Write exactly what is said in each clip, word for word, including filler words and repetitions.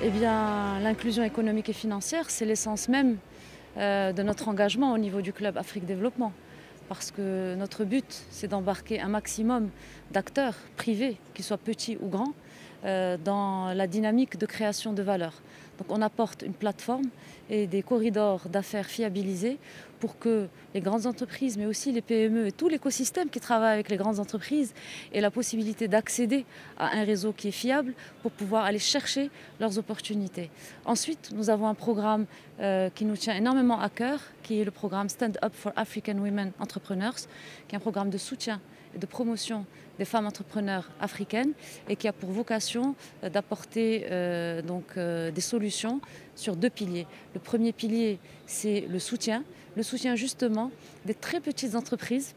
Eh bien, l'inclusion économique et financière, c'est l'essence même euh, de notre engagement au niveau du Club Afrique Développement. Parce que notre but, c'est d'embarquer un maximum d'acteurs privés, qu'ils soient petits ou grands, euh, dans la dynamique de création de valeur. Donc on apporte une plateforme et des corridors d'affaires fiabilisés pour que les grandes entreprises, mais aussi les P M E et tout l'écosystème qui travaille avec les grandes entreprises aient la possibilité d'accéder à un réseau qui est fiable pour pouvoir aller chercher leurs opportunités. Ensuite, nous avons un programme euh, qui nous tient énormément à cœur, qui est le programme Stand Up for African Women Entrepreneurs, qui est un programme de soutien et de promotion des femmes entrepreneurs africaines et qui a pour vocation euh, d'apporter euh, donc, euh, des solutions sur deux piliers. Le premier pilier, c'est le soutien, le soutien justement des très petites entreprises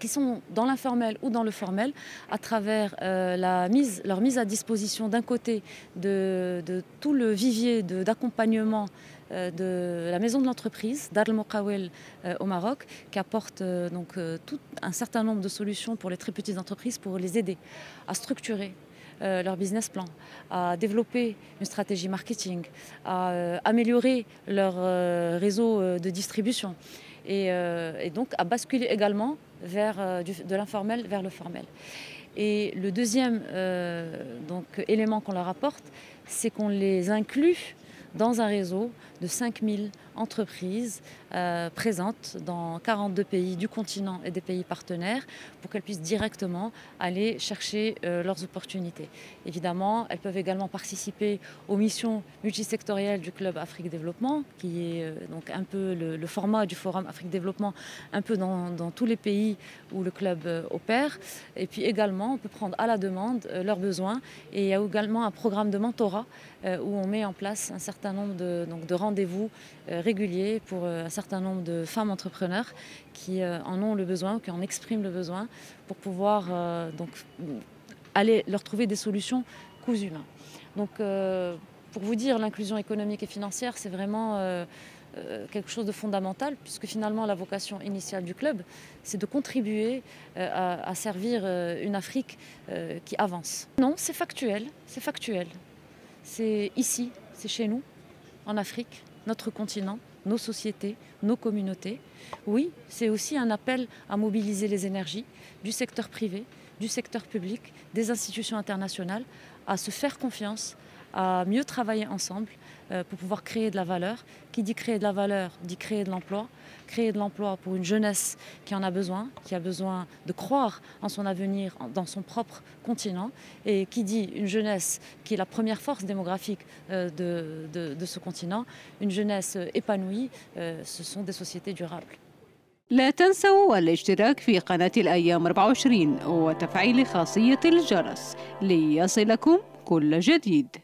qui sont dans l'informel ou dans le formel, à travers euh, la mise, leur mise à disposition d'un côté de, de tout le vivier d'accompagnement euh, de la maison de l'entreprise, Dar el Moqawel euh, au Maroc, qui apporte euh, donc, euh, tout un certain nombre de solutions pour les très petites entreprises, pour les aider à structurer Euh, leur business plan, à développer une stratégie marketing, à euh, améliorer leur euh, réseau euh, de distribution et, euh, et donc à basculer également vers, euh, du, de l'informel vers le formel. Et le deuxième euh, donc, élément qu'on leur apporte, c'est qu'on les inclut dans un réseau de cinq mille entreprises euh, présentes dans quarante-deux pays du continent et des pays partenaires pour qu'elles puissent directement aller chercher euh, leurs opportunités. Évidemment, elles peuvent également participer aux missions multisectorielles du Club Afrique Développement, qui est euh, donc un peu le, le format du Forum Afrique Développement, un peu dans, dans tous les pays où le club euh, opère. Et puis également, on peut prendre à la demande euh, leurs besoins. Et il y a également un programme de mentorat euh, où on met en place un certain nombre de, donc, de rendez-vous euh, réguliers pour euh, un certain nombre de femmes entrepreneurs qui euh, en ont le besoin, qui en expriment le besoin pour pouvoir euh, donc, aller leur trouver des solutions cousues main. Donc euh, pour vous dire, l'inclusion économique et financière, c'est vraiment euh, euh, quelque chose de fondamental, puisque finalement la vocation initiale du club, c'est de contribuer euh, à, à servir euh, une Afrique euh, qui avance. Non, c'est factuel, c'est factuel. C'est ici, c'est chez nous, en Afrique, notre continent, nos sociétés, nos communautés. Oui, c'est aussi un appel à mobiliser les énergies du secteur privé, du secteur public, des institutions internationales, à se faire confiance, à mieux travailler ensemble euh, pour pouvoir créer de la valeur. Qui dit créer de la valeur, dit créer de l'emploi. Créer de l'emploi pour une jeunesse qui en a besoin, qui a besoin de croire en son avenir, en, dans son propre continent. Et qui dit une jeunesse qui est la première force démographique euh, de, de, de ce continent, une jeunesse épanouie, euh, ce sont des sociétés durables. لا تنسوا الاشتراك في قناة الأيام أربعة وعشرين وتفعيل خاصية الجرس ليصلكم كل جديد.